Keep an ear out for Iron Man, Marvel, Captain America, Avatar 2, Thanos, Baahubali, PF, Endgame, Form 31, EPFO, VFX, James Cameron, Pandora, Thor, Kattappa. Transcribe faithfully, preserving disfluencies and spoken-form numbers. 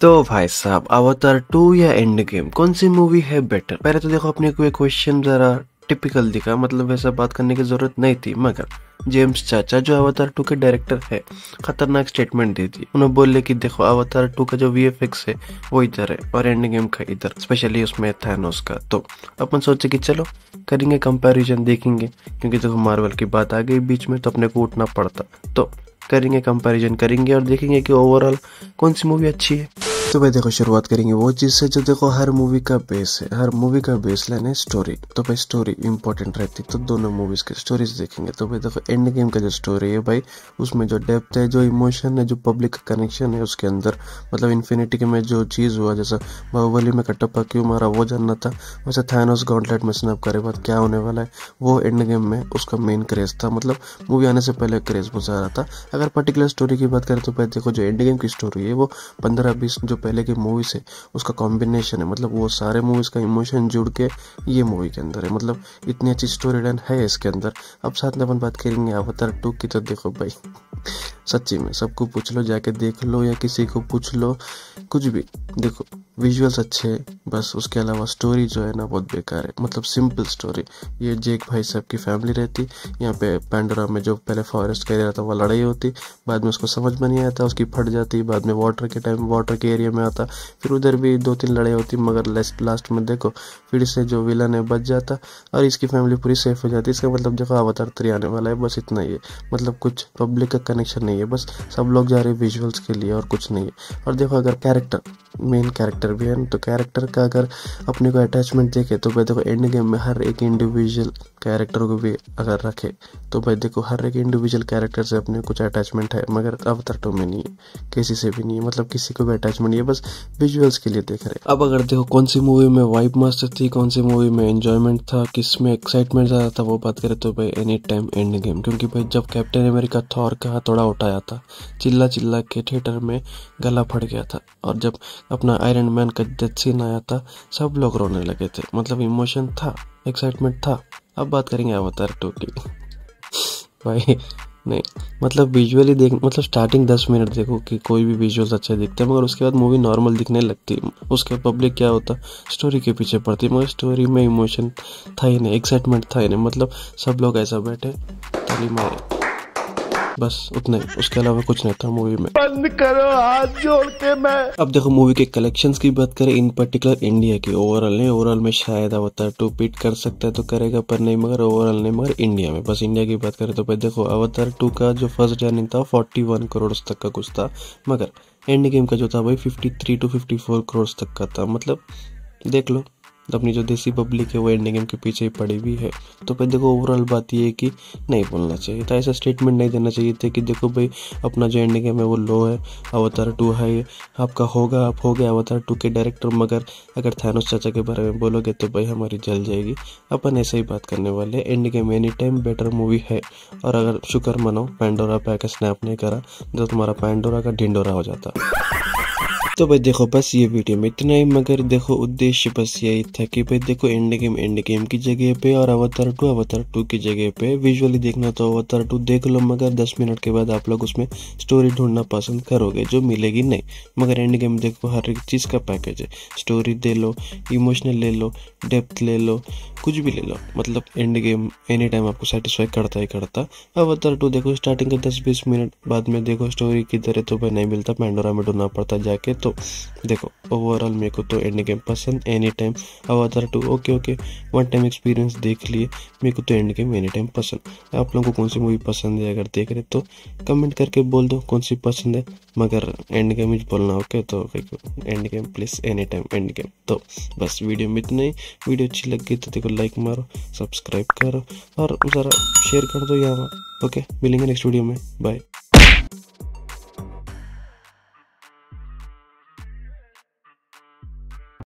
तो भाई साहब अवतार टू या एंड गेम कौन सी मूवी है बेटर? पहले तो देखो अपने को ये क्वेश्चन जरा टिपिकल दिखा, मतलब वैसा बात करने की जरूरत नहीं थी, मगर जेम्स चाचा जो अवतार टू के डायरेक्टर है खतरनाक स्टेटमेंट दे दी। उन्होंने बोले कि देखो अवतार टू का जो वीएफएक्स है वो इधर है और एंड गेम का इधर, स्पेशली उसमें थानोस का। तो अपन सोचे कि चलो करेंगे कंपैरिजन देखेंगे, क्योंकि देखो मार्वल की बात आ गई बीच में तो अपने को उठना पड़ता, तो करेंगे कंपैरिजन करेंगे और देखेंगे कि ओवरऑल कौन सी मूवी अच्छी है। तो भाई देखो शुरुआत करेंगे वो चीज से जो देखो हर मूवी का बेस है, हर मूवी का बेस लाइन है स्टोरी। तो भाई स्टोरी इंपॉर्टेंट रहती है तो दोनों मूवीज के स्टोरीज देखेंगे। तो भाई देखो एंड गेम का जो स्टोरी है भाई उसमें जो डेप्थ है, जो इमोशन है, जो पब्लिक का कनेक्शन है उसके अंदर, मतलब इन्फिनिटी में जो चीज हुआ, जैसा बाहुबली में कटप्पा क्यों मारा वो जानना था, वैसे थानोस गॉन्टलेट में स्नैप करे बाद क्या होने वाला है वो एंड गेम में उसका मेन क्रेज था, मतलब मूवी आने से पहले क्रेज बहुत सारा था। अगर पर्टिकुलर स्टोरी की बात करें तो भाई देखो जो एंड गेम की स्टोरी है वो पंद्रह बीस जो पहले की मूवीज है उसका कॉम्बिनेशन है, मतलब वो सारे मूवीज का इमोशन जुड़ के ये मूवी के अंदर है, मतलब इतनी अच्छी स्टोरी लाइन है इसके अंदर। अब साथ में अपन बात करेंगे अवतार टू की। तो देखो भाई सच्ची में सबको पूछ लो, जाके देख लो या किसी को पूछ लो कुछ भी, देखो विजुअल्स अच्छे हैं बस, उसके अलावा स्टोरी जो है ना बहुत बेकार है, मतलब सिंपल स्टोरी। ये जेक भाई साहब की फैमिली रहती यहाँ पे पैंडोरा में, जो पहले फॉरेस्ट का एरिया था वहाँ लड़ाई होती, बाद में उसको समझ में नहीं आता उसकी फट जाती, बाद में वाटर के टाइम वाटर के एरिया में आता, फिर उधर भी दो तीन लड़ाई होती, मगर लास्ट में देखो फिर से जो विलन है बच जाता और इसकी फैमिली पूरी सेफ हो जाती। इसका मतलब देखो अवतार थ्री आने वाला है, बस इतना ही है, मतलब कुछ पब्लिक का कनेक्शन नहीं है, बस सब लोग जा रहे हैं विजुअल्स के लिए और कुछ नहीं है। और देखो अगर कैरेक्टर मेन कैरेक्टर भी है तो कैरेक्टर का अगर अपने को अटैचमेंट देखे तो भाई देखो एंड गेम में हर एक इंडिविजुअल कैरेक्टर को भी अगर रखे तो भाई देखो हर एक इंडिविजुअल कैरेक्टर से अपने कुछ अटैचमेंट है, मगर अवतार टू में नहीं है, किसी से भी नहीं है, मतलब किसी को भी अटैचमेंट नहीं है, बस विजुअल्स के लिए देख रहे। अब अगर देखो कौन सी मूवी में वाइब मस्त थी, कौन सी मूवी में एंजॉयमेंट था, किस में एक्साइटमेंट ज्यादा था, वो बात करें तो भाई एनी टाइम एंड गेम, क्योंकि भाई जब कैप्टन अमेरिका थॉर का हथौड़ा उठाया था चिल्ला चिल्ला के थिएटर में गला फट गया था, और जब अपना आयरन मैन का डेथ सीन आया था सब लोग रोने लगे थे, मतलब इमोशन था, एक्साइटमेंट था। अब बात करेंगे अवतार टू की। भाई नहीं, मतलब विजुअली देख, मतलब स्टार्टिंग दस मिनट देखो कि कोई भी विजुअल्स अच्छे दिखते हैं, मगर उसके बाद मूवी नॉर्मल दिखने लगती, उसके बाद पब्लिक क्या होता स्टोरी के पीछे पड़ती, मगर स्टोरी में इमोशन था ही नहीं, एक्साइटमेंट था ही नहीं, मतलब सब लोग ऐसा बैठे ताली मारे, बस उतने, उसके अलावा कुछ नहीं था मूवी में। बंद करो हाथ जोड़ के मैं। अब देखो मूवी के कलेक्शंस की बात करें, इन पर्टिकुलर इंडिया की, ओवरऑल नहीं, ओवरऑल में शायद अवतार टू बीट कर सकता है तो करेगा पर नहीं, मगर ओवरऑल नहीं, मगर इंडिया में बस इंडिया की बात करें तो भाई देखो अवतार टू का जो फर्स्ट रनिंग था फोर्टी वन करोड़ तक का कुछ था, मगर एंड गेम का जो था भाई fifty three two fifty four crore तक का था, मतलब देख लो अपनी जो देसी पब्लिक है वो एंड गेम के पीछे ही पड़ी भी है। तो भाई देखो ओवरऑल बात ये है कि नहीं बोलना चाहिए था, ऐसा स्टेटमेंट नहीं देना चाहिए था कि देखो भाई अपना जो एंड गेम है वो लो है, अवतार टू हाई है, आपका होगा आप हो गए अवतार टू के डायरेक्टर, मगर अगर थानोस चाचा के बारे में बोलोगे तो भाई हमारी जल जाएगी। अपन ऐसे ही बात करने वाले, Endgame any time better movie है, और अगर शुक्र मनो पैंडोरा पे आकर स्नैप नहीं करा तो तुम्हारा पैंडोरा का ढिंडोरा हो जाता। तो भाई देखो बस ये वीडियो में इतना ही, मगर देखो उद्देश्य बस यही था कि भाई देखो एंड गेम एंड गेम की जगह पे और अवतार टू अवतार टू की जगह पे, विजुअली देखना तो अवतार टू देख लो, मगर दस मिनट के बाद आप लोग उसमें स्टोरी ढूंढना पसंद करोगे जो मिलेगी नहीं, मगर एंड गेम देखो हर एक चीज़ का पैकेज है, स्टोरी दे लो, इमोशनल ले लो, डेप्थ ले लो, कुछ भी ले लो, मतलब एंड गेम एनी टाइम आपको सेटिस्फाई करता ही करता। अवतार टू देखो स्टार्टिंग के दस बीस मिनट बाद में देखो स्टोरी किधर है तो भाई नहीं मिलता, पैंडोरा में ढूंढना पड़ता जाके। तो देखो ओवरऑल मेरे को तो एंड गेम पसंद, any time Avatar two okay okay one time experience देख लिए, मेरे को तो एंड गेम एनी टाइम पसंद। आप लोगों को कौन सी मूवी पसंद है अगर देख रहे तो कमेंट करके बोल दो कौन सी पसंद है, मगर एंड गेम ही बोलना ओके। तो देखो Endgame please any time Endgame. तो बस वीडियो में इतना ही, वीडियो अच्छी लग गई तो देखो लाइक मारो, सब्सक्राइब करो और ज़रा शेयर कर दो यहाँ। ओके मिलेंगे नेक्स्ट वीडियो में, बाय।